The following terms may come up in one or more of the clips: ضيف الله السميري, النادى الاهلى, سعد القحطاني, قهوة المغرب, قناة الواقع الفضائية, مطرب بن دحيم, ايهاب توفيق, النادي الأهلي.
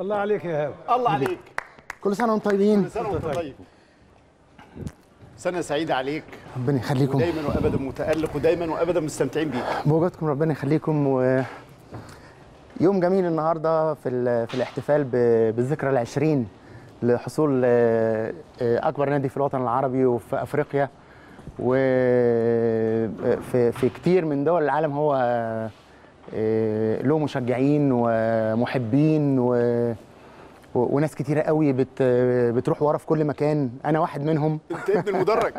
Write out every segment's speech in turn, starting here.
الله عليك يا هاب. الله عليك. كل سنه وانتم طيبين. كل سنه وانتم طيب. سنه سعيده عليك. ربنا يخليكم. دايما وابدا متالق ودايما وابدا مستمتعين بيك. بوجودكم ربنا يخليكم. ويوم جميل النهارده في الاحتفال بالذكرى العشرين لحصول اكبر نادي في الوطن العربي وفي افريقيا وفي كتير من دول العالم. هو له مشجعين ومحبين وناس كتيره قوي بتروح ورا في كل مكان. انا واحد منهم. انت ابن المدرج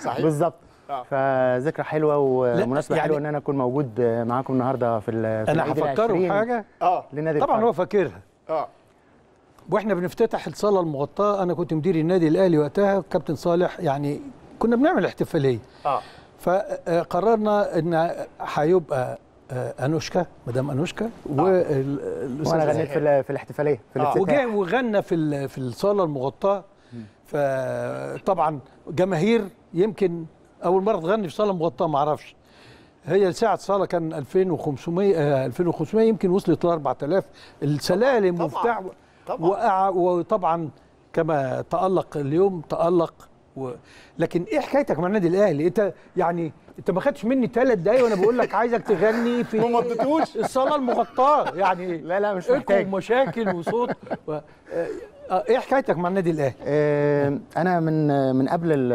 صحيح بالظبط. فذكرى حلوه ومناسبه يعني حلوه ان انا اكون موجود معاكم النهارده في انا هفكره حاجه للنادي طبعا الأهلي. هو فاكرها واحنا بنفتتح الصاله المغطاه. انا كنت مدير النادي الاهلي وقتها كابتن صالح، يعني كنا بنعمل احتفاليه فقررنا ان هيبقى انوشكا مدام انوشكا وانا غنيت في الاحتفاليه في وجه وغنى في الصاله المغطاه. فطبعا جماهير يمكن اول مره تغني في صاله مغطاه ما اعرفش. هي ساعه الصاله كان 2500 يمكن وصلت ل 4000 السلالم وبتاع. وطبعا كما تألق اليوم تألق لكن ايه حكايتك مع النادي الاهلي؟ انت يعني انت ما خدتش مني 3 دقايق وانا بقول لك عايزك تغني في ما مضيتوش الصاله المغطاه يعني. لا لا مش محتاج مشاكل وصوت ايه حكايتك مع النادي الاهلي؟ انا من قبل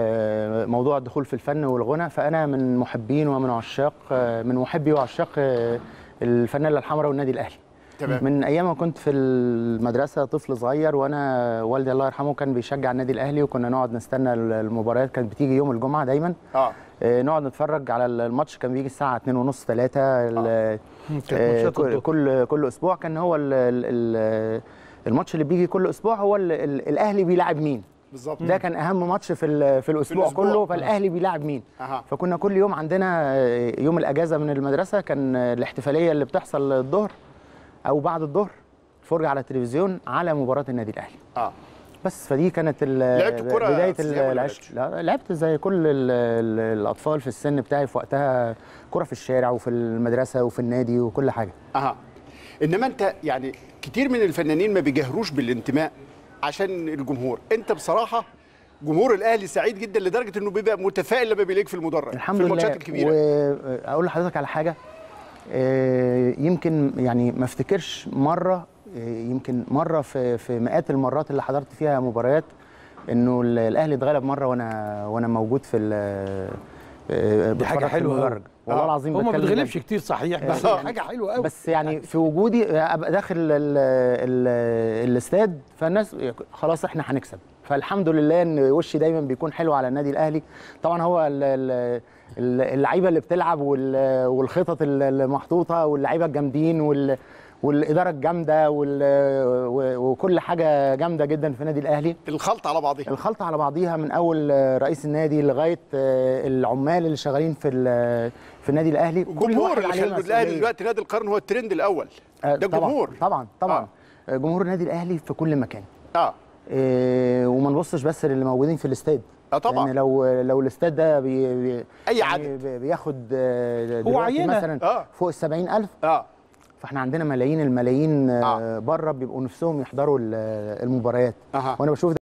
موضوع الدخول في الفن والغنى، فانا من محبين ومن عشاق من محبي وعشاق الفانيلا الحمراء والنادي الاهلي. من ايام ما كنت في المدرسه طفل صغير، وانا والدي الله يرحمه كان بيشجع النادي الاهلي، وكنا نقعد نستنى المباريات. كانت بتيجي يوم الجمعه دايما نقعد نتفرج على الماتش. كان بيجي الساعه 2:30 3 كل اسبوع. كان هو الماتش اللي بيجي كل اسبوع هو الاهلي بيلعب مين بالظبط. ده كان اهم ماتش في الاسبوع كله. فالاهلي بيلعب مين فكنا كل يوم عندنا يوم الاجازه من المدرسه كان الاحتفاليه اللي بتحصل الظهر أو بعد الظهر فرجة على التلفزيون على مباراة النادي الأهلي. بس فدي كانت بداية العشق. لعبت زي كل الأطفال في السن بتاعي في وقتها كرة في الشارع وفي المدرسة وفي النادي وكل حاجة. إنما أنت يعني كتير من الفنانين ما بيجهروش بالانتماء عشان الجمهور. أنت بصراحة جمهور الأهلي سعيد جدا لدرجة إنه بيبقى متفائل لما بيلاقيك في المدرج الحمد لله في الماتشات الكبيرة. وأقول لحضرتك على حاجة، يمكن يعني ما افتكرش مره، يمكن مره في مئات المرات اللي حضرت فيها مباريات انه الاهلي اتغلب مره وانا موجود في دي حاجه حلوه قوي والله العظيم. هو ما بيتغلبش كتير صحيح بس يعني حاجه حلوه قوي. بس يعني في وجودي ابقى داخل الاستاد فالناس خلاص احنا هنكسب. فالحمد لله ان وشي دايما بيكون حلو على النادي الاهلي. طبعا هو اللعيبه اللي بتلعب والخطط المحطوطه واللعيبه الجامدين والاداره الجامده وكل حاجه جامده جدا في النادي الاهلي. الخلطه على بعضيها من اول رئيس النادي لغايه العمال اللي شغالين في النادي الاهلي. الجمهور اللي خلى الاهلي دلوقتي نادي القرن هو الترند الاول ده الجمهور. طبعا طبعا جمهور النادي الاهلي في كل مكان. وما نبصش بس للي موجودين في الاستاد. طبعا يعني لو الاستاد ده اي عدد بياخد دلوقتي مثلا فوق ال 70,000 فاحنا عندنا ملايين الملايين بره بيبقوا نفسهم يحضروا المباريات. وانا بشوف